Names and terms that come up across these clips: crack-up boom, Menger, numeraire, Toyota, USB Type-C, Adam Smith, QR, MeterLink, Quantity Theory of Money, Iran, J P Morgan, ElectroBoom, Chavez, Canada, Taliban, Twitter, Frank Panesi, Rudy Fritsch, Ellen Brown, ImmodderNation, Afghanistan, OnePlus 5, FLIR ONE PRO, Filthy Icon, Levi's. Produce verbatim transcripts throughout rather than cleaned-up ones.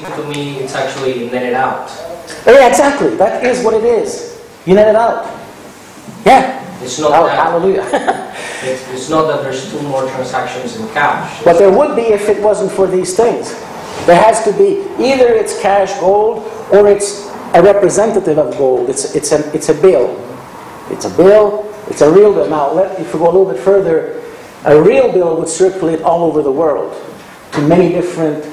To me, it's actually netted out. Yeah, exactly. That is what it is. You net it out. Yeah. It's not oh, that, hallelujah. it's, it's not that there's two more transactions in cash. But there would be if it wasn't for these things. There has to be either it's cash gold or it's a representative of gold. It's it's a it's a bill. It's a bill. It's a real bill. Now, let, if we go a little bit further, a real bill would circulate all over the world to many different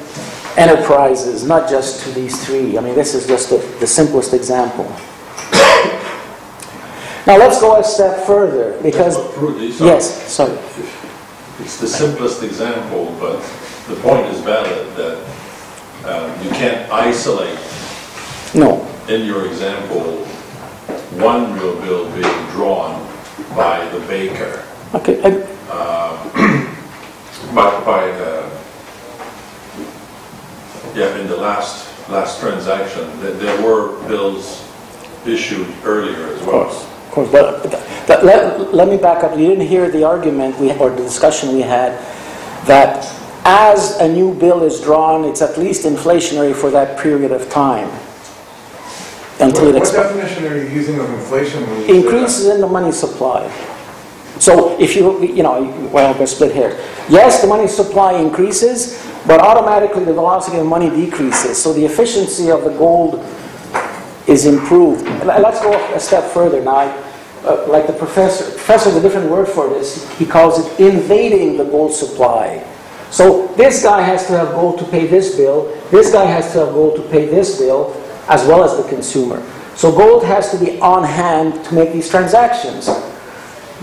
enterprises, not just to these three. I mean, this is just the, the simplest example. Now let's go a step further because Rudy, sorry. Yes, sorry. It's the simplest example, but the point is valid that uh, you can't isolate. No. In your example, one real bill being drawn by the baker. Okay. I... Uh, by by the yeah, in the last last transaction, there were bills issued earlier as well. Of course. But let, let, let me back up. You didn't hear the argument we or the discussion we had that as a new bill is drawn, it's at least inflationary for that period of time. Until what, it what definition are you using of inflation? Increases in the money supply. So if you, you know, well, we're split here. Yes, the money supply increases, but automatically the velocity of money decreases. So the efficiency of the gold is improved. Let's go a step further now. Uh, like the professor, professor has a different word for this. He calls it invading the gold supply. So this guy has to have gold to pay this bill. This guy has to have gold to pay this bill, as well as the consumer. So gold has to be on hand to make these transactions.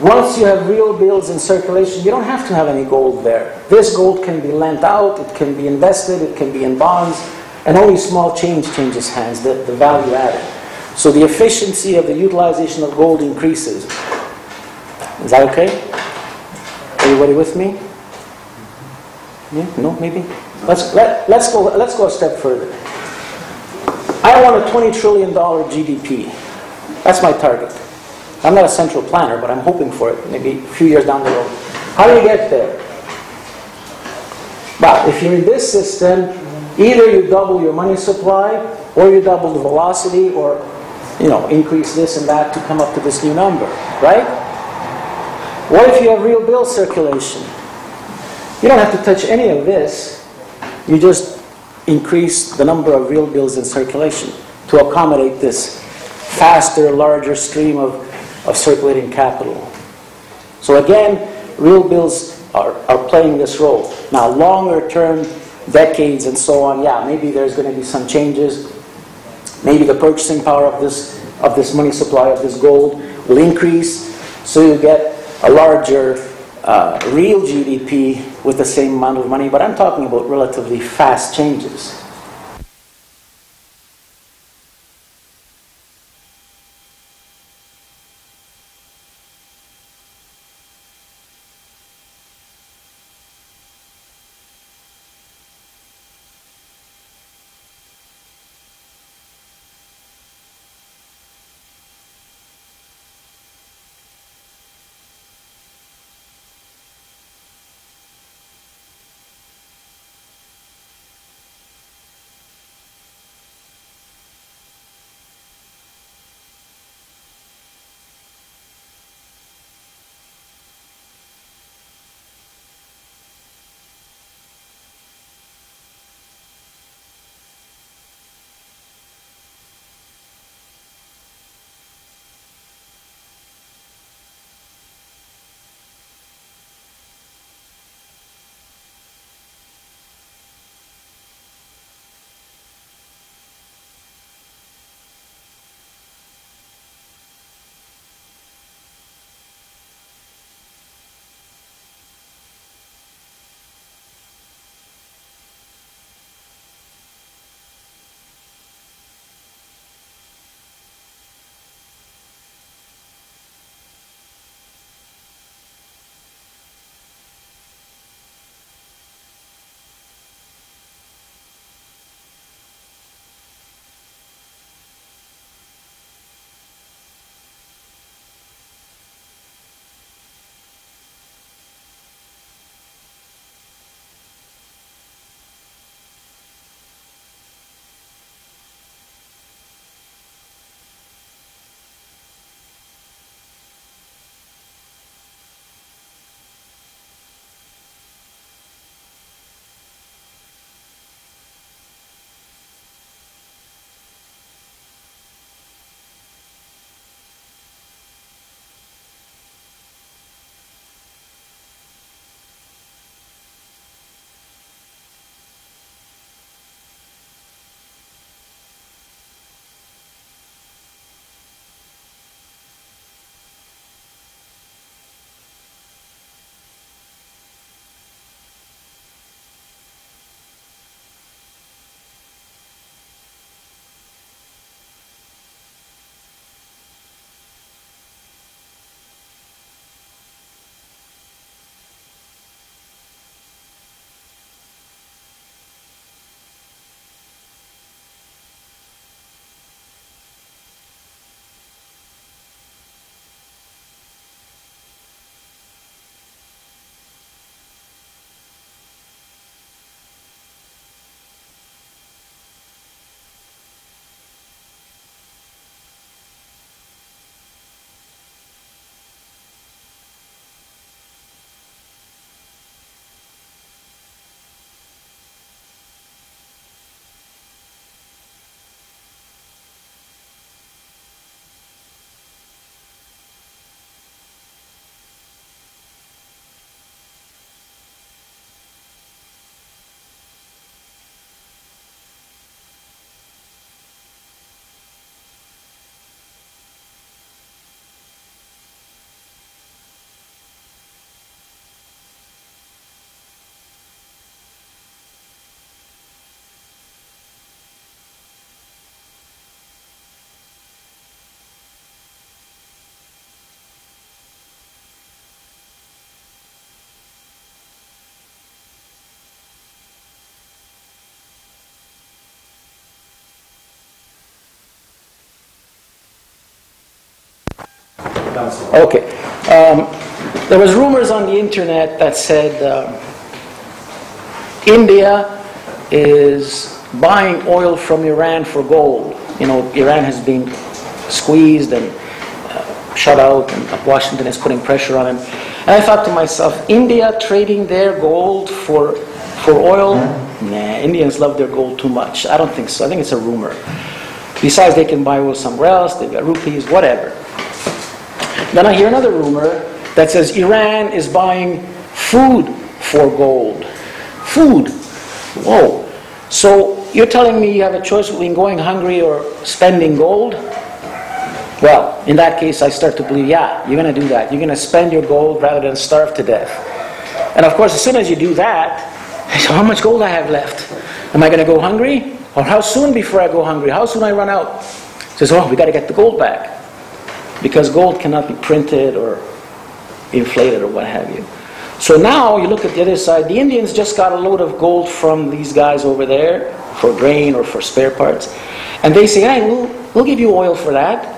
Once you have real bills in circulation, you don't have to have any gold there. This gold can be lent out. It can be invested. It can be in bonds. And only small change changes hands, the, the value added. So the efficiency of the utilization of gold increases. Is that okay? Everybody with me? Yeah? No? Maybe? Let's, let, let's, go, let's go a step further. I want a twenty trillion dollar G D P. That's my target. I'm not a central planner, but I'm hoping for it, maybe a few years down the road. How do you get there? Well, if you're in this system, either you double your money supply, or you double the velocity, or you know, increase this and that to come up to this new number, right? What if you have real bill circulation? You don't have to touch any of this. You just increase the number of real bills in circulation to accommodate this faster, larger stream of, of circulating capital. So again, real bills are, are playing this role. Now, longer term, decades and so on, yeah, maybe there's going to be some changes. Maybe the purchasing power of this of this money supply, of this gold, will increase, so you get a larger uh, real G D P with the same amount of money, but I'm talking about relatively fast changes. Okay. Um, there was rumors on the internet that said um, India is buying oil from Iran for gold. You know, Iran has been squeezed and uh, shut out, and Washington is putting pressure on them. And I thought to myself, India trading their gold for for oil? Nah, Indians love their gold too much. I don't think so. I think it's a rumor. Besides, they can buy oil somewhere else. They've got rupees, whatever. Then I hear another rumor that says Iran is buying food for gold. Food. Whoa. So you're telling me you have a choice between going hungry or spending gold? Well, in that case, I start to believe, yeah, you're going to do that. You're going to spend your gold rather than starve to death. And of course, as soon as you do that, so how much gold I have left? Am I going to go hungry? Or how soon before I go hungry? How soon I run out? Says, oh, we got to get the gold back. Because gold cannot be printed or inflated or what have you. So now you look at the other side. The Indians just got a load of gold from these guys over there for grain or for spare parts. And they say, hey, we'll, we'll give you oil for that.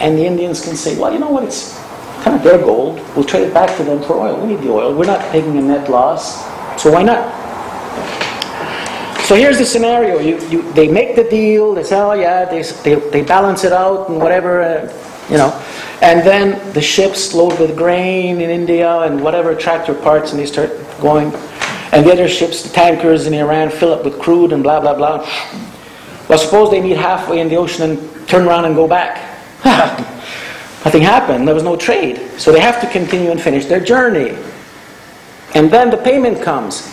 And the Indians can say, well, you know what? It's kind of their gold. We'll trade it back to them for oil. We need the oil. We're not taking a net loss. So why not? So here's the scenario. You, you, they make the deal, they say, oh yeah, they, they, they balance it out and whatever, uh, you know. And then the ships load with grain in India and whatever tractor parts, and they start going. And the other ships, the tankers in Iran, fill up with crude and blah, blah, blah. Well, suppose they meet halfway in the ocean and turn around and go back. Nothing happened. There was no trade. So they have to continue and finish their journey. And then the payment comes.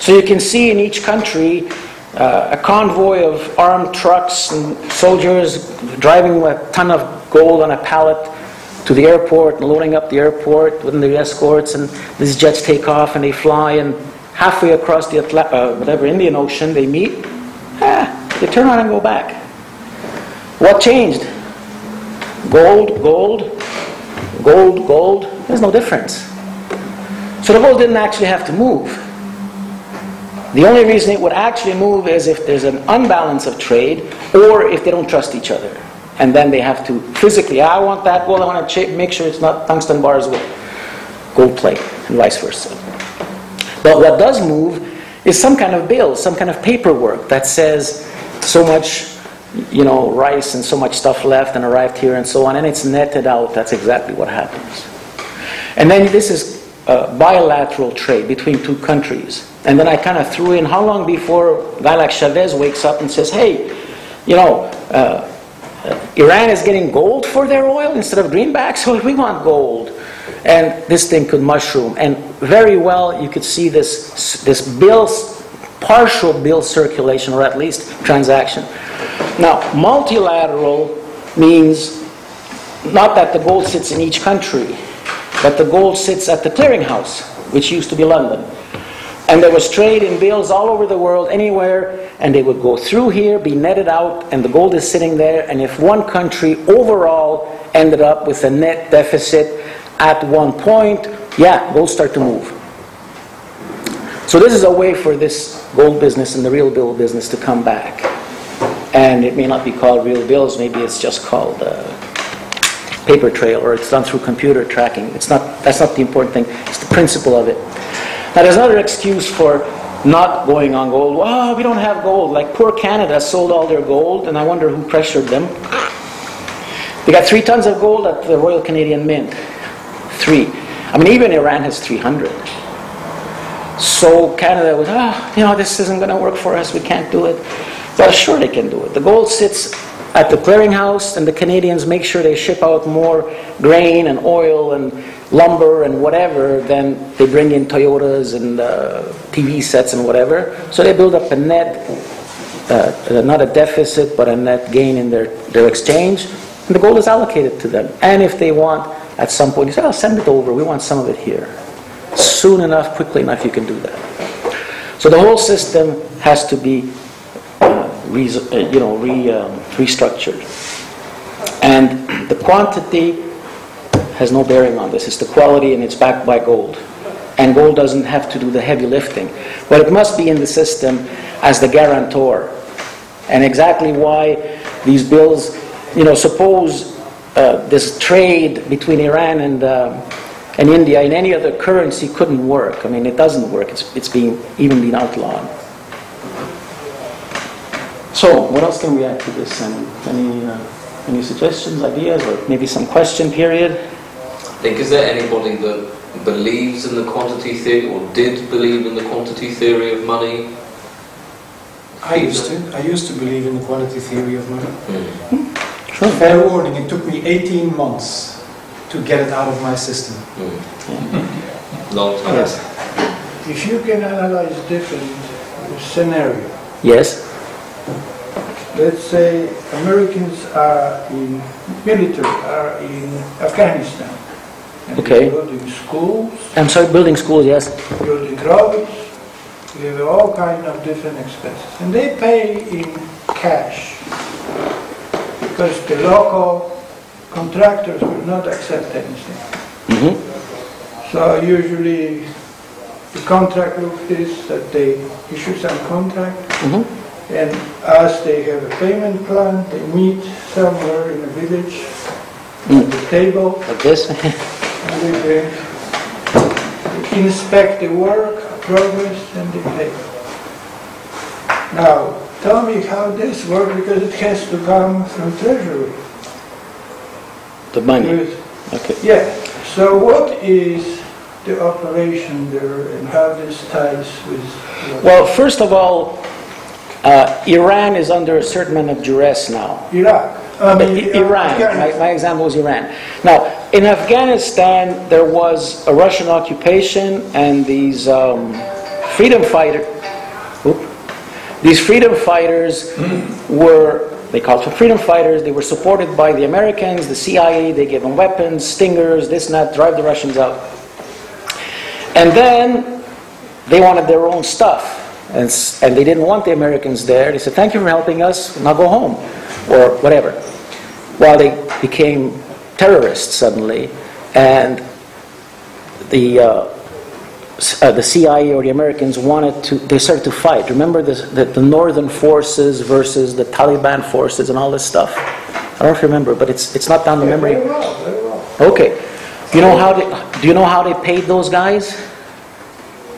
So you can see in each country uh, a convoy of armed trucks and soldiers driving a ton of gold on a pallet to the airport and loading up the airport with their escorts, and these jets take off and they fly, and halfway across the Atla uh, whatever Indian Ocean they meet, ah, they turn around and go back. What changed? Gold, gold, gold, gold. There's no difference. So the gold didn't actually have to move. The only reason it would actually move is if there's an unbalance of trade, or if they don't trust each other. And then they have to physically, I want that gold, I want to make sure it's not tungsten bars with gold plate, and vice versa. But what does move is some kind of bill, some kind of paperwork that says so much, you know, rice and so much stuff left and arrived here and so on, and it's netted out. That's exactly what happens. And then this is Uh, bilateral trade between two countries. And then I kind of threw in, how long before a guy like Chavez wakes up and says, hey, you know, uh, uh, Iran is getting gold for their oil instead of greenbacks, so we want gold. And this thing could mushroom. And very well you could see this, this bill, partial bill circulation, or at least transaction. Now, multilateral means not that the gold sits in each country, but the gold sits at the clearinghouse, which used to be London. And there was trade in bills all over the world, anywhere, and they would go through here, be netted out, and the gold is sitting there. And if one country overall ended up with a net deficit at one point, yeah, gold starts to move. So this is a way for this gold business and the real bill business to come back. And it may not be called real bills, maybe it's just called Uh, paper trail, or it's done through computer tracking. It's not, that's not the important thing. It's the principle of it. Now, there's another excuse for not going on gold. Oh, we don't have gold. Like poor Canada sold all their gold, and I wonder who pressured them. They got three tons of gold at the Royal Canadian Mint. Three. I mean, even Iran has three hundred. So Canada was, ah, oh, you know, this isn't going to work for us. We can't do it. Well, sure they can do it. The gold sits at the clearinghouse, and the Canadians make sure they ship out more grain and oil and lumber and whatever than they bring in Toyotas and uh, T V sets and whatever. So they build up a net, uh, not a deficit, but a net gain in their, their exchange, and the gold is allocated to them. And if they want, at some point, you say, oh, send it over, we want some of it here. Soon enough, quickly enough, you can do that. So the whole system has to be Re, uh, you know, re, um, restructured. And the quantity has no bearing on this. It's the quality, and it's backed by gold. And gold doesn't have to do the heavy lifting. But it must be in the system as the guarantor. And exactly why these bills, you know, suppose uh, this trade between Iran and uh, and India in any other currency couldn't work. I mean, it doesn't work. It's it's being even being outlawed. So, what else can we add to this? And any uh, any suggestions, ideas, or maybe some question period? I think, is there anybody that believes in the quantity theory, or did believe in the quantity theory of money? I used to. I used to believe in the quantity theory of money. Mm. Sure. Fair warning, it took me eighteen months to get it out of my system. Mm. Mm. Long time. Yes. If you can analyze different scenarios. Yes. Let's say Americans are in military, are in Afghanistan. And okay. Building schools. I'm sorry, building schools, yes. Building roads. We have all kinds of different expenses. And they pay in cash because the local contractors will not accept anything. Mm-hmm. So usually the contract look is that they issue some contract, mm-hmm. and as they have a payment plan, they meet somewhere in a village, mm. at the table, like this. And they inspect the work, progress, and they pay. Now, tell me how this works, because it has to come from Treasury. The money. With, okay. Yeah. So, what is the operation there, and how this ties with? Well, first of all, uh, Iran is under a certain amount of duress now. Iraq. Um, but I- Iran. My, my example is Iran. Now, in Afghanistan, there was a Russian occupation, and these um, freedom fighter, oop, these freedom fighters were, they called for freedom fighters, they were supported by the Americans, the C I A, they gave them weapons, stingers, this and that, drive the Russians out. And then, they wanted their own stuff, and, and they didn't want the Americans there. They said, thank you for helping us, now go home, or whatever. Well, they became terrorists suddenly, and the uh, uh, the C I A or the Americans wanted to, they started to fight. Remember this, the, the northern forces versus the Taliban forces and all this stuff? I don't know if you remember, but it's it's not down the memory. Very well, very well. Okay. You know how they, do you know how they paid those guys?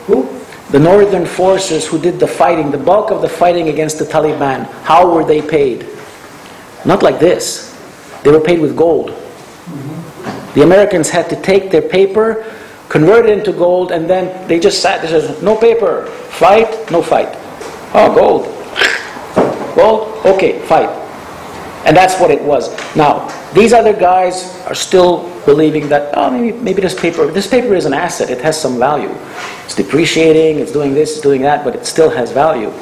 Who? The northern forces who did the fighting, the bulk of the fighting against the Taliban. How were they paid? Not like this. They were paid with gold. The Americans had to take their paper, convert it into gold, and then they just sat there and said, no paper, fight, no fight. Oh, gold. Gold, okay, fight. And that's what it was. Now, these other guys are still believing that, oh, maybe, maybe this paper, this paper is an asset, it has some value. It's depreciating, it's doing this, it's doing that, but it still has value.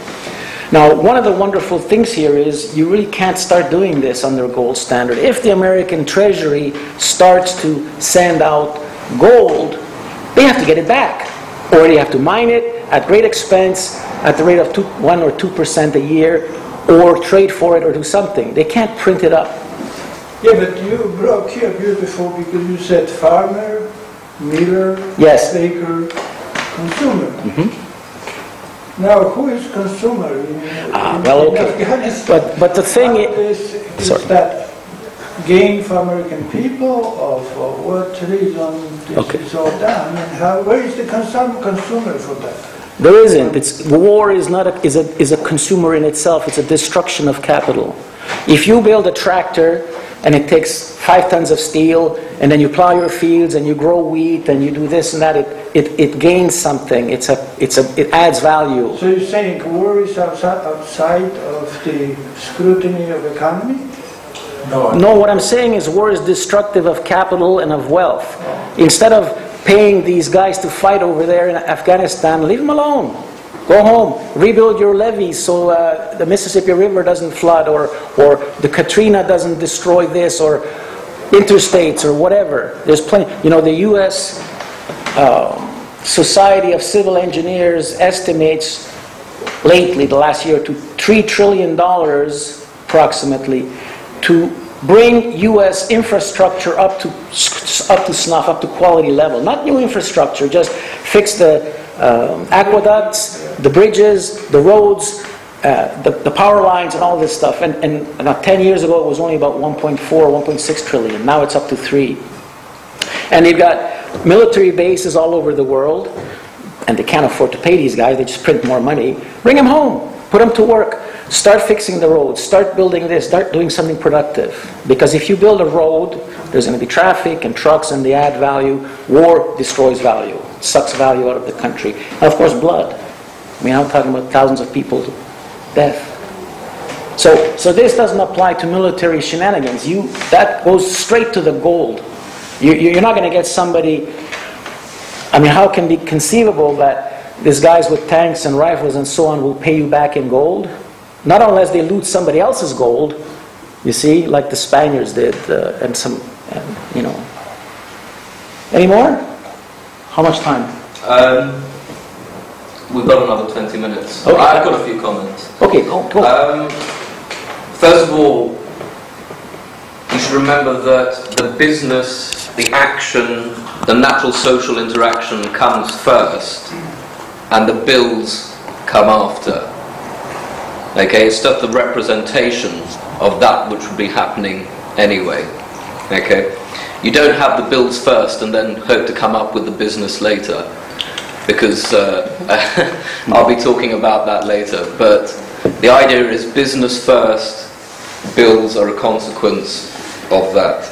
Now, one of the wonderful things here is you really can't start doing this under gold standard. If the American Treasury starts to send out gold, they have to get it back, or they have to mine it at great expense, at the rate of two, one or two percent a year, or trade for it, or do something. They can't print it up. Yeah, but you broke here beautiful because you said farmer, miller, yes. baker, consumer. Mm-hmm. Now, who is consumer? In, ah, in, well, in okay. But but the thing is, is that gain for American people, or for what reason this okay. is all done? And how, where is the consum- consumer for that? There isn't. It's war is not a, is a is a consumer in itself. It's a destruction of capital. If you build a tractor and it takes five tons of steel, and then you plow your fields, and you grow wheat, and you do this and that, it it, it gains something. It's a it's a it adds value. So you're saying war is outside, outside of the scrutiny of economy? No. No. What I'm saying is war is destructive of capital and of wealth. Oh. Instead of paying these guys to fight over there in Afghanistan, leave them alone. Go home, rebuild your levees so uh, the Mississippi River doesn't flood, or, or the Katrina doesn't destroy this, or interstates, or whatever. There's plenty. You know, the U S Uh, Society of Civil Engineers estimates lately, the last year, to three trillion dollars approximately to bring U S infrastructure up to, up to snuff, up to quality level. Not new infrastructure, just fix the Um, aqueducts, the bridges, the roads, uh, the, the power lines and all this stuff. And, and about ten years ago, it was only about one point four, one point six trillion. Now it's up to three. And they've got military bases all over the world, and they can't afford to pay these guys. They just print more money. Bring them home. Put them to work. Start fixing the roads. Start building this. Start doing something productive. Because if you build a road, there's going to be traffic and trucks, and they add value. War destroys value. Sucks value out of the country. And of course, blood. I mean, I'm talking about thousands of people death. So, so this doesn't apply to military shenanigans. You, that goes straight to the gold. You, you're not going to get somebody. I mean, how can it be conceivable that these guys with tanks and rifles and so on will pay you back in gold? Not unless they loot somebody else's gold, you see, like the Spaniards did, uh, and some, and, you know. Any more? How much time? Um, we've got another twenty minutes. Okay. I've got a few comments. Okay, go, go. Um, first of all, you should remember that the business, the action, the natural social interaction comes first, and the bills come after. Okay, it's just the representation of that which would be happening anyway. Okay, you don't have the bills first and then hope to come up with the business later, because uh, I'll be talking about that later. But the idea is business first, bills are a consequence of that.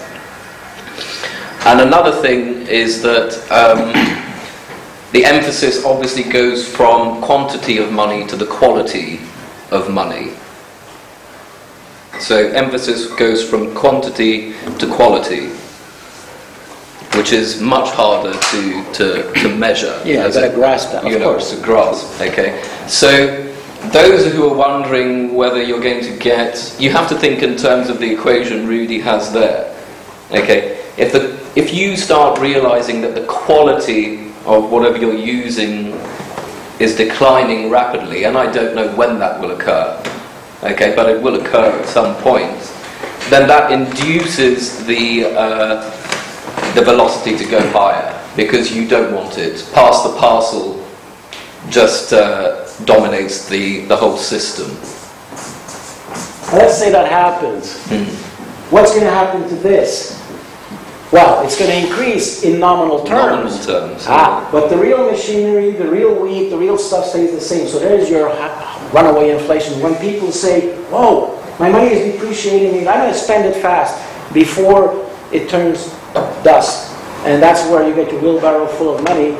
And another thing is that um, the emphasis obviously goes from quantity of money to the quality of money. So emphasis goes from quantity to quality, which is much harder to, to, to measure. Yeah, you've got to grasp that, of course. To grasp, okay. So those who are wondering whether you're going to get, you have to think in terms of the equation Rudy has there. Okay, if the if you start realizing that the quality of whatever you're using is declining rapidly, and I don't know when that will occur, okay, but it will occur at some point, then that induces the uh, the velocity to go higher, because you don't want it. Pass the parcel just uh, dominates the, the whole system. Let's say that happens. Mm-hmm. What's going to happen to this? Well, it's going to increase in nominal terms. Nominal terms. Ah, but the real machinery, the real wheat, the real stuff stays the same. So there's your runaway inflation. When people say, oh, my money is depreciating, I'm going to spend it fast before it turns dust. And that's where you get your wheelbarrow full of money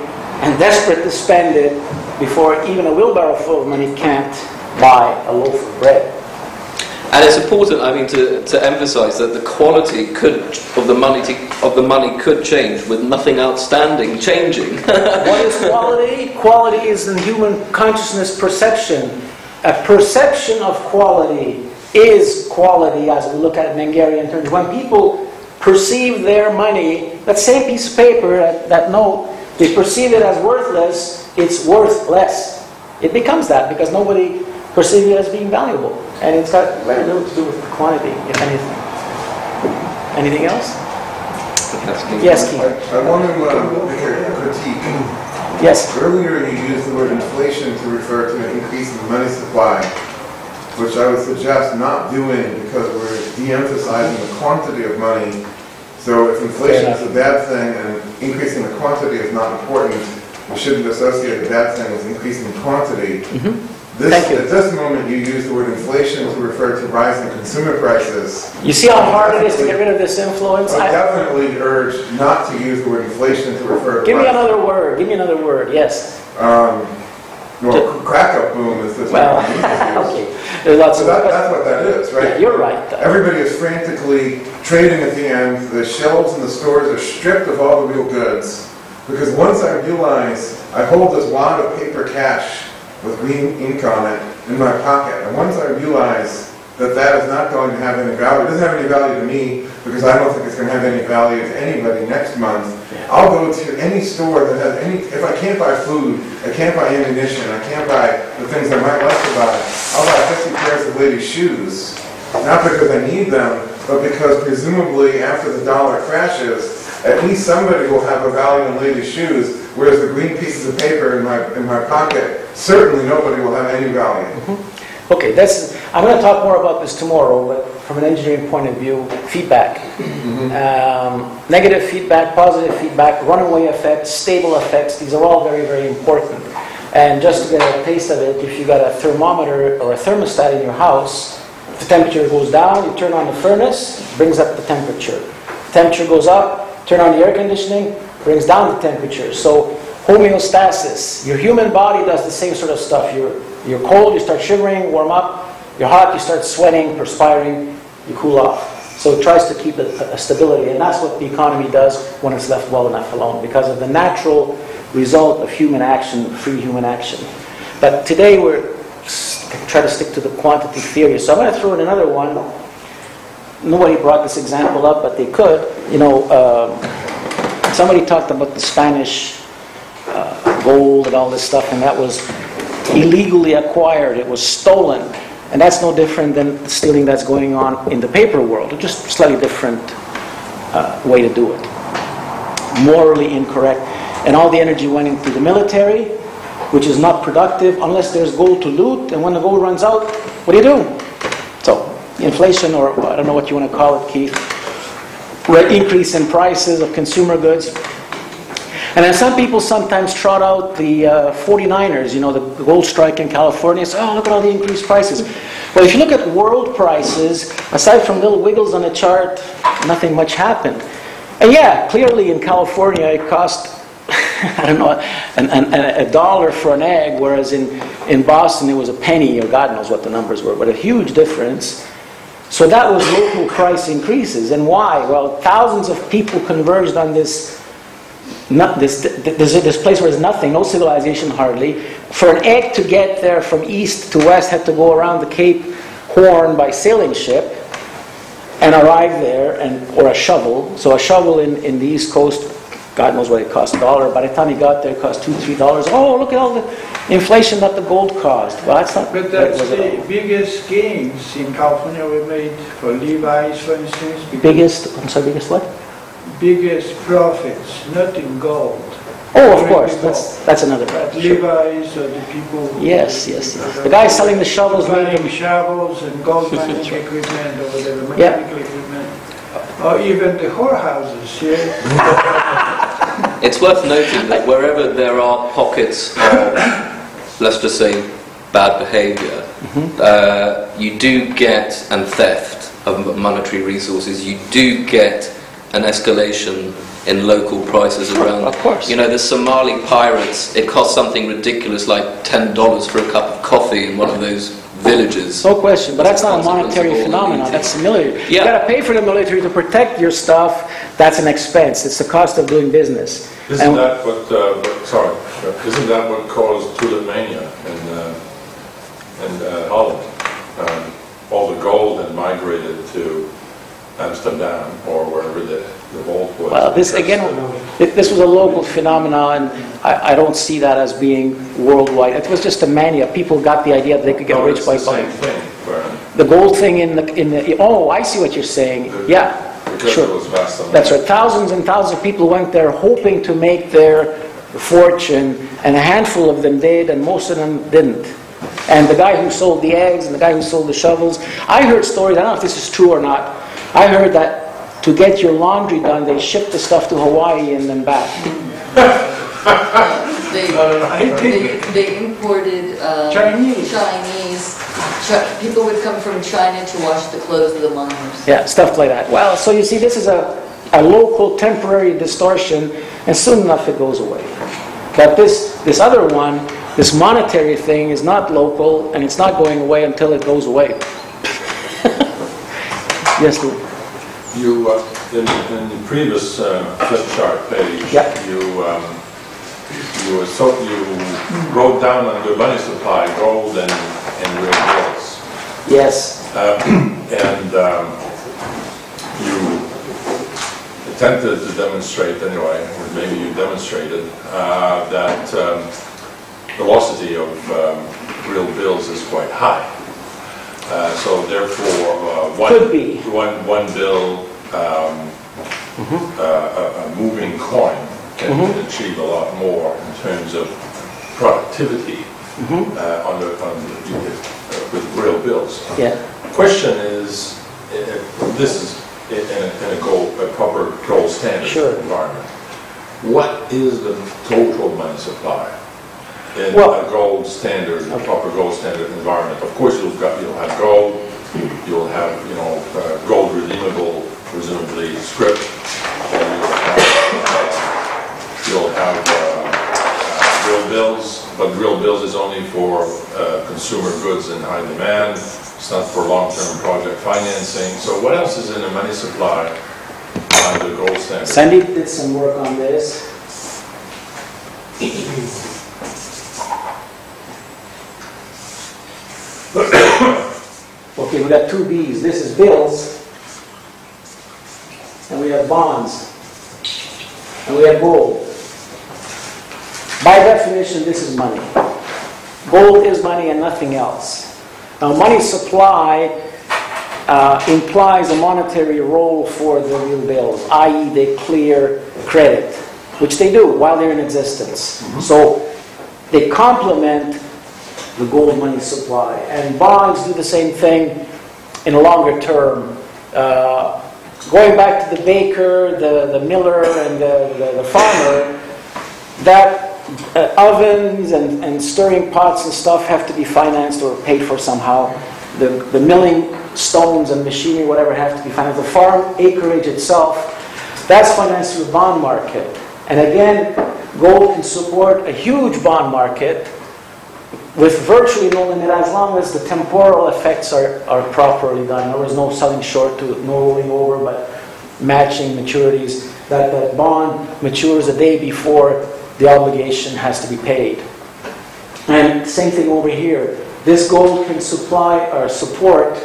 and desperate to spend it before even a wheelbarrow full of money can't buy a loaf of bread. And it's important, I mean, to, to emphasize that the quality could of the money to, of the money could change with nothing outstanding changing. What is quality? Quality is in human consciousness perception. A perception of quality is quality, as we look at Mengerian terms. When people perceive their money, that same piece of paper, that, that note, they perceive it as worthless. It's worth less. It becomes that because nobody perceives it as being valuable. And it's got very little to do with quantity, if anything. Anything else? Yes, Keith. I, I want to uh, make a critique. Yes. Earlier you used the word inflation to refer to an increase in the money supply, which I would suggest not doing because we're de-emphasizing the quantity of money. So if inflation is a bad thing and increasing the quantity is not important, we shouldn't associate a bad thing with increasing quantity. Mm-hmm. This, at this moment, you use the word inflation to refer to rising consumer prices. You see how hard it is to get rid of this influence? I definitely urge not to use the word inflation to refer to. Give me another word. Give me another word. Yes. Um, well, crack-up boom is this well, word. Okay. There's lots so of that, that's what that is, right? Yeah, you're right, though. Everybody is frantically trading at the end. The shelves in the stores are stripped of all the real goods. Because once I realize I hold this wad of paper cash with green ink on it in my pocket. And once I realize that that is not going to have any value, it doesn't have any value to me because I don't think it's going to have any value to anybody next month, I'll go to any store that has any, if I can't buy food, I can't buy ammunition, I can't buy the things I might like to buy, I'll buy fifty pairs of ladies' shoes. Not because I need them, but because presumably after the dollar crashes, at least somebody will have a value in ladies' shoes, whereas the green pieces of paper in my in my pocket, certainly nobody will have any value. Mm-hmm. Okay, that's, I'm going to talk more about this tomorrow, but from an engineering point of view, feedback. Mm-hmm. um, negative feedback, positive feedback, runaway effects, stable effects, these are all very, very important. And just to get a taste of it, if you've got a thermometer or a thermostat in your house, the temperature goes down, you turn on the furnace, brings up the temperature. Temperature goes up, turn on the air conditioning, brings down the temperature. So homeostasis, your human body does the same sort of stuff. You're, you're cold, you start shivering, warm up. You're hot, you start sweating, perspiring, you cool off. So it tries to keep a, a stability, and that's what the economy does when it's left well enough alone, because of the natural result of human action, free human action. But today we're trying to stick to the quantity theory. So I'm going to throw in another one. Nobody brought this example up, but they could. You know, uh, somebody talked about the Spanish Uh, gold and all this stuff, and that was illegally acquired, it was stolen, and that's no different than the stealing that's going on in the paper world, just slightly different uh, way to do it, morally incorrect. And all the energy went into the military, which is not productive unless there's gold to loot, and when the gold runs out, what do you do? So inflation, or I don't know what you want to call it, Keith, right, increase in prices of consumer goods. And then some people sometimes trot out the uh, forty-niners, you know, the gold strike in California. So, oh, look at all the increased prices. Well, if you look at world prices, aside from little wiggles on the chart, nothing much happened. And yeah, clearly in California it cost, I don't know, an, an, an, a dollar for an egg, whereas in, in Boston it was a penny, or God knows what the numbers were, but a huge difference. So that was local price increases. And why? Well, thousands of people converged on this Not this, this, this place where there's nothing, no civilization hardly. For an egg to get there from east to west, had to go around the Cape Horn by sailing ship and arrive there, and or a shovel. So a shovel in, in the East Coast, God knows what it cost, a dollar. By the time he got there, it cost two, three dollars. Oh, look at all the inflation that the gold caused. Well, that's not. But that's that the biggest gains in California we made for Levi's, for instance. Biggest, I'm sorry, biggest what? Biggest profits, not in gold. Oh, of course, that's that's another problem. Levi's or the people. Yes, yes, yes. The guys selling the shovels, making shovels and gold mining equipment or whatever, mechanical equipment, or even the whorehouses here. It's worth noting that wherever there are pockets of, let's just say, bad behaviour, mm-hmm. uh, you do get, and theft of monetary resources, you do get an escalation in local prices around. Of course. You know, the Somali pirates, it costs something ridiculous like ten dollars for a cup of coffee in one of those villages. No question, but that's, that's not a monetary phenomenon, that's military. Yeah. You've got to pay for the military to protect your stuff, that's an expense, it's the cost of doing business. Isn't and that what, uh, what, sorry, isn't that what caused tulip mania in, uh, in uh, Holland? Um, all the gold had migrated to Amsterdam or wherever the, the vault was. Well, this again, this was a local phenomenon, and I, I don't see that as being worldwide. It was just a mania. People got the idea that they could get no, rich by buying. The gold thing in the in the oh, I see what you're saying. The, yeah, sure. It was vast. That's right. Thousands and thousands of people went there hoping to make their fortune, and a handful of them did, and most of them didn't. And the guy who sold the eggs and the guy who sold the shovels. I heard stories. I don't know if this is true or not. I heard that to get your laundry done, they ship the stuff to Hawaii and then back. they, they, they imported uh, Chinese. Chinese. Ch people would come from China to wash the clothes of the miners. Yeah, stuff like that. Well, so you see, this is a, a local temporary distortion, and soon enough it goes away. But this, this other one, this monetary thing, is not local, and it's not going away until it goes away. Yes, Lou. You uh, in, in the previous uh, flip chart page, yep. you um, you, so, you wrote down on your money supply gold and and real bills. Yes. Uh, and um, you attempted to demonstrate, anyway, or maybe you demonstrated uh, that um, velocity of um, real bills is quite high. Uh, so therefore, uh, one, Could be. one, one bill, um, mm-hmm. uh, a, a moving coin can mm-hmm. achieve a lot more in terms of productivity mm-hmm. uh, on the, on the uh, with real bills. Yeah. Question is, if this is in a, in a, goal, a proper gold standard sure. environment, what is the total money supply in well, a gold standard, okay. a proper gold standard environment? Of course, you'll, got, you'll have gold, you'll have you know uh, gold redeemable, presumably scrip. You'll have uh, real bills, but real bills is only for uh, consumer goods in high demand. It's not for long-term project financing. So what else is in the money supply under the gold standard? Sandeep did some work on this. Okay, we got two B's. This is bills, and we have bonds, and we have gold. By definition, this is money. Gold is money and nothing else. Now, money supply uh, implies a monetary role for the real bills, that is they clear credit, which they do while they're in existence. Mm-hmm. So they complement the gold money supply. And bonds do the same thing in a longer term. Uh, going back to the baker, the, the miller, and the, the, the farmer, that Uh, ovens and, and stirring pots and stuff have to be financed or paid for somehow. The, the milling stones and machinery, whatever, have to be financed. The farm acreage itself, that's financed through the bond market. And again, gold can support a huge bond market with virtually no limit as long as the temporal effects are, are properly done. There was no selling short to it, no rolling over, but matching maturities. That, that bond matures a day before the obligation has to be paid. And same thing over here. This gold can supply or support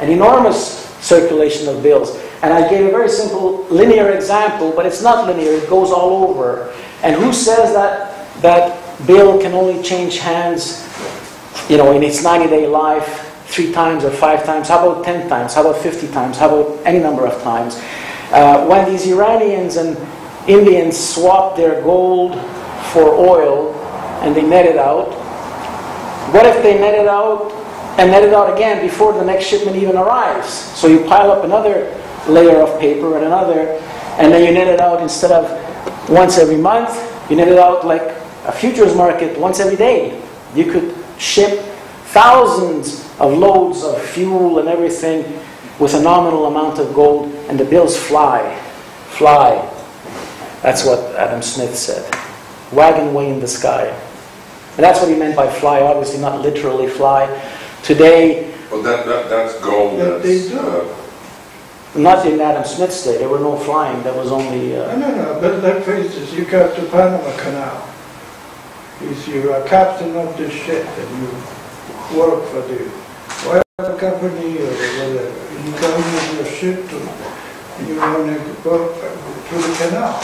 an enormous circulation of bills. And I gave a very simple linear example, but it's not linear, it goes all over. And who says that that bill can only change hands, you know, in its ninety-day life three times or five times? How about ten times? How about fifty times? How about any number of times? Uh, when these Iranians and Indians swapped their gold for oil and they netted out. What if they netted out and netted out again before the next shipment even arrives? So you pile up another layer of paper and another, and then you net it out instead of once every month, you net it out like a futures market once every day. You could ship thousands of loads of fuel and everything with a nominal amount of gold, and the bills fly, fly. That's what Adam Smith said. Wagon way in the sky. And that's what he meant by fly, obviously not literally fly. Today... Well, that, that, that's gold. That that's, they do. Uh, not in Adam Smith's day. There were no flying. There was only... Uh, no, no, no. But let's face it, you got the Panama Canal. If you are captain of the ship and you work for the oil company or whatever, you come with your ship to, you want to go to the canal.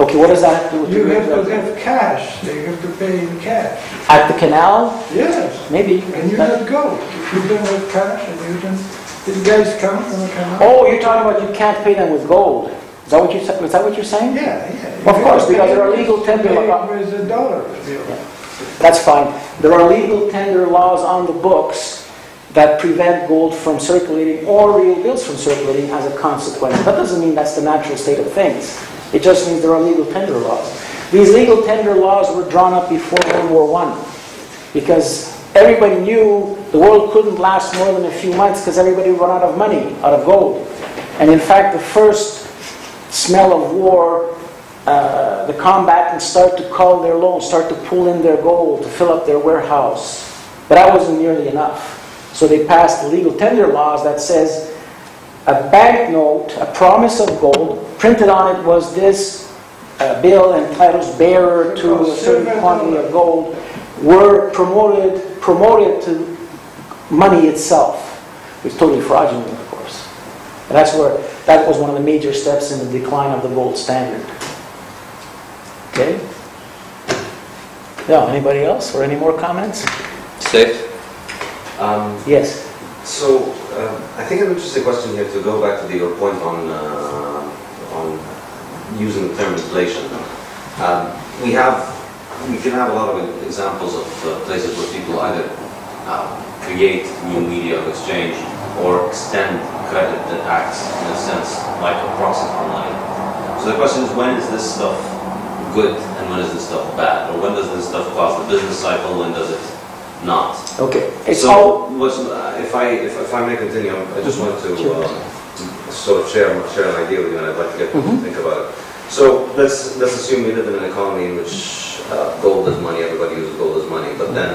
Okay, what does that have to do with you? You have to give cash. They have to pay in cash. At the canal? Yes. Maybe. And you don't go. If you don't have cash and you don't... These guys come from the canal. Oh, you're talking about you can't pay them with gold. Is that what you're, is that what you're saying? Yeah, yeah. Well, of course, because there are legal tender... With a dollar. Yeah. That's fine. There are legal tender laws on the books that prevent gold from circulating or real bills from circulating as a consequence. That doesn't mean that's the natural state of things. It just means there are legal tender laws. These legal tender laws were drawn up before World War One because everybody knew the world couldn't last more than a few months because everybody would run out of money, out of gold. And in fact, the first smell of war, uh, the combatants start to cull their loans, start to pull in their gold to fill up their warehouse. But that wasn't nearly enough. So they passed the legal tender laws that says a banknote, a promise of gold, printed on it was this uh, bill and titles bearer to a certain quantity of gold were promoted promoted to money itself. It was totally fraudulent, of course. And that's where that was one of the major steps in the decline of the gold standard. Okay. Yeah. Anybody else or any more comments? Safe. Um, yes. So uh, I think an interesting question here to go back to the, your point on uh, on using the term inflation. Um, we have we can have a lot of examples of uh, places where people either uh, create new media of exchange or extend credit that acts, in a sense, like a proxy online. So the question is, when is this stuff good and when is this stuff bad? Or when does this stuff cross the business cycle, when does it not? Okay. It's so, how was, uh, if, I, if, if I may continue, I just want to sure. uh, sort of share, share an idea with you, and I'd like to get people mm-hmm. to think about it. So let's, let's assume we live in an economy in which uh, gold is money, everybody uses gold as money, but then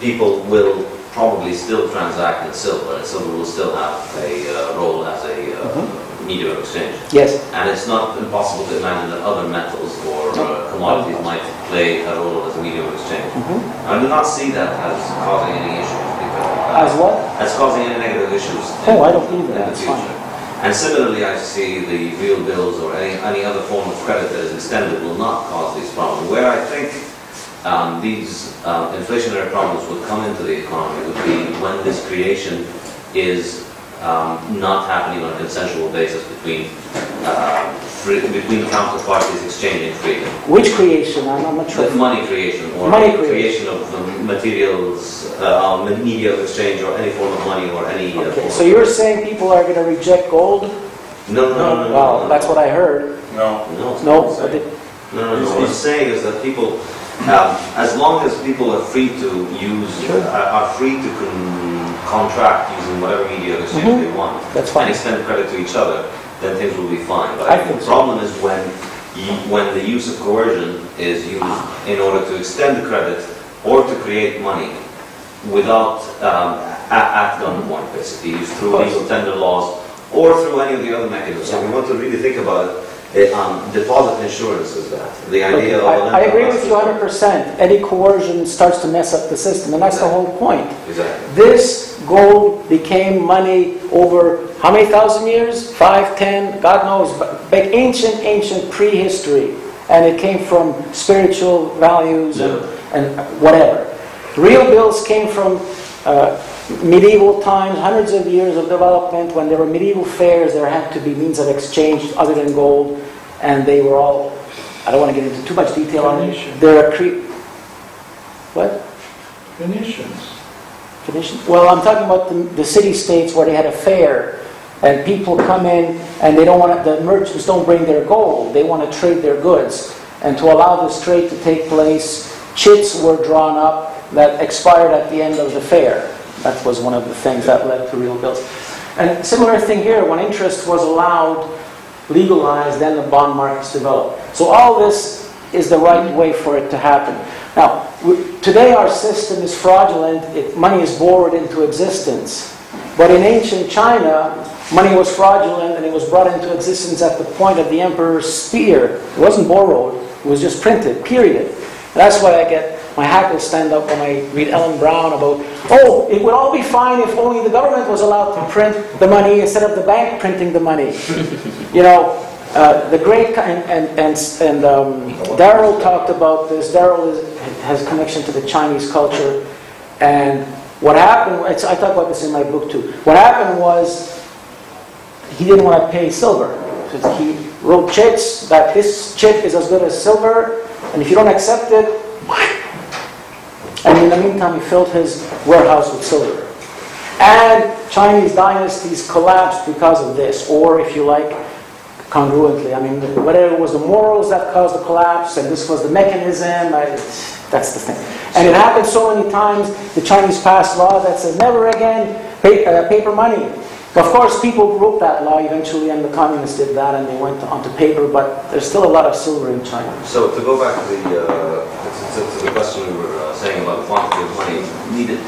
people will probably still transact in silver, and silver will still have a uh, role as a uh, mm-hmm. medium of exchange. Yes. And it's not impossible to imagine that other metals or uh, commodities might play a role as a medium of exchange. Mm-hmm. I do not see that as causing any issues. Because, uh, as what? As causing any negative issues. Oh, in, I don't believe that. That's fine. And similarly, I see the real bills or any, any other form of credit that is extended will not cause these problems. Where I think um, these uh, inflationary problems would come into the economy would be when this creation is um, not happening on a consensual basis between uh, free, between counterparties exchanging freedom. Which creation? I'm not sure. The money creation or money creation. creation of the materials, uh, media of exchange, or any form of money or any. Okay. Uh, so you're saying people are going to reject gold? No, no, no. no, no wow, no, that's no. what I heard. No, no, no. What no, no, no. What I'm saying is that people, um, as long as people are free to use, sure. uh, are free to con contract using whatever media of exchange mm-hmm. they want, that's fine. And extend credit to each other, then things will be fine. But I think the problem is when you, when the use of coercion is used in order to extend the credit or to create money without um, at gunpoint, basically, used through legal tender laws or through any of the other mechanisms. So we want to really think about it. Um, deposit insurance is that. The idea okay. of I, I agree with you one hundred percent. Any coercion starts to mess up the system, and that's exactly. the whole point. Exactly. This gold became money over how many thousand years? Five, ten, God knows, but, but ancient, ancient prehistory. And it came from spiritual values yeah. and, and whatever. Real bills came from uh, medieval times, hundreds of years of development. When there were medieval fairs, there had to be means of exchange other than gold. And they were all, I don't want to get into too much detail Phoenician. on it. There are cre- what? Phoenicians. Phoenicians? Well, I'm talking about the, the city-states where they had a fair. And people come in, and they don't want to, the merchants don't bring their gold. They want to trade their goods. And to allow this trade to take place, chits were drawn up that expired at the end of the fair. That was one of the things that led to real bills. And similar thing here, when interest was allowed, legalized, then the bond markets developed. So all this is the right way for it to happen. Now, we, today our system is fraudulent. It, money is borrowed into existence. But in ancient China, money was fraudulent, and it was brought into existence at the point of the emperor's spear. It wasn't borrowed, it was just printed, period. And that's why I get my hackles stand up when I read Ellen Brown about, oh, it would all be fine if only the government was allowed to print the money instead of the bank printing the money. You know, uh, the great, and, and, and, and um, Daryl talked about this. Daryl has connection to the Chinese culture, and what happened, it's, I talk about this in my book too, what happened was he didn't want to pay silver. So he wrote chits that this chit is as good as silver, and if you don't accept it, and in the meantime he filled his warehouse with silver. And Chinese dynasties collapsed because of this, or if you like, congruently. I mean, whether it was the morals that caused the collapse, and this was the mechanism, I, that's the thing. And it happened so many times, the Chinese passed law that said, never again paper money. Of course, people wrote that law eventually, and the communists did that, and they went onto paper, but there's still a lot of silver in China. So to go back to the, uh, to, to the question we were uh, saying about the quantity of money needed,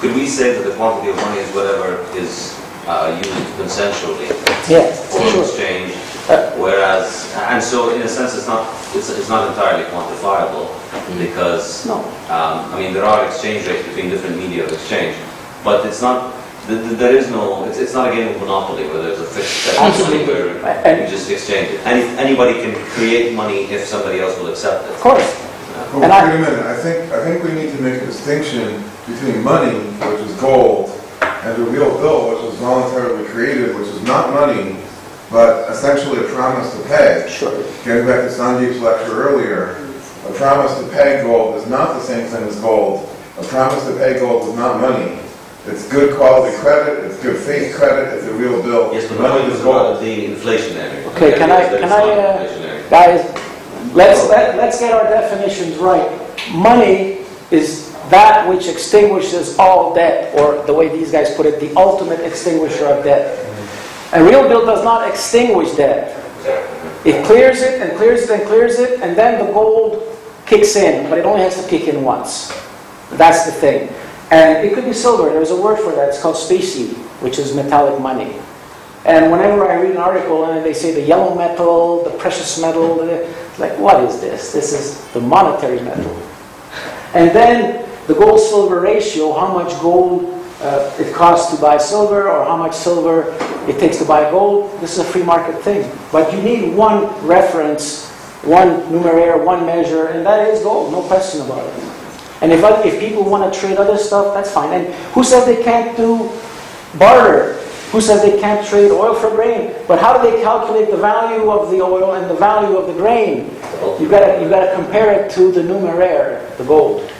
could we say that the quantity of money is whatever is uh, used consensually yeah, for sure. exchange? Uh, Whereas, and so in a sense, it's not it's, it's not entirely quantifiable because no. um, I mean there are exchange rates between different media of exchange, but it's not th th there is no it's, it's not a game of monopoly where there's a fixed set of money where and, you just exchange it. Any, anybody can create money if somebody else will accept it. Of course. Yeah. Well, and wait I, a minute. I think I think we need to make a distinction between money, which is gold, and the real bill, which was voluntarily created, which is not money, but essentially a promise to pay. Sure. Getting back to Sandeep's lecture earlier, a promise to pay gold is not the same thing as gold. A promise of egg gold is not money. It's good quality credit, it's good faith credit, it's a real bill. Yes, but money is one of the inflationary. Okay, can I, can I, uh, guys, let's, let, let's get our definitions right. Money is that which extinguishes all debt, or the way these guys put it, the ultimate extinguisher of debt. A real bill does not extinguish debt. It clears it and clears it and clears it, and then the gold kicks in, but it only has to kick in once. That's the thing. And it could be silver. There's a word for that. It's called specie, which is metallic money. And whenever I read an article and they say the yellow metal, the precious metal, it's like, what is this? This is the monetary metal. And then the gold-silver ratio, how much gold uh, it costs to buy silver or how much silver it takes to buy gold, this is a free market thing. But you need one reference, one numerator, one measure, and that is gold, no question about it. And if, if people want to trade other stuff, that's fine. And who says they can't do barter? Who says they can't trade oil for grain? But how do they calculate the value of the oil and the value of the grain? You've got to, you've got to compare it to the numeraire, the gold.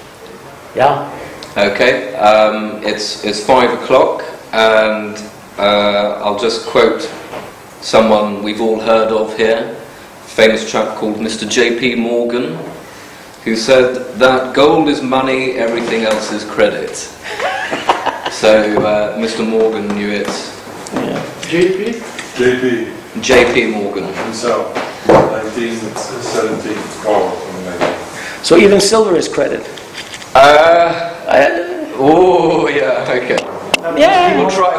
Yeah? Okay. Um, it's, it's five o'clock, and uh, I'll just quote someone we've all heard of here, a famous chap called Mister J P Morgan, who said that gold is money, everything else is credit. So uh, Mister Morgan knew it. Yeah. J P? J P. J P Morgan. Himself, nineteen seventeen. Oh, so even silver is credit? Uh, I, oh, yeah, okay. Yeah. We'll try.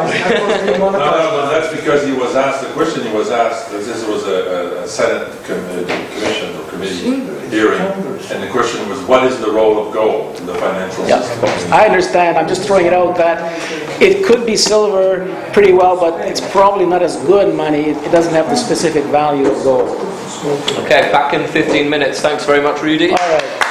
No, no, but that's because he was asked the question. He was asked. This was a, a Senate commission or committee hearing, and the question was, "What is the role of gold in the financial yeah. system?" I understand. I'm just throwing it out that it could be silver pretty well, but it's probably not as good money. It doesn't have the specific value of gold. Okay, back in fifteen minutes. Thanks very much, Rudy. All right.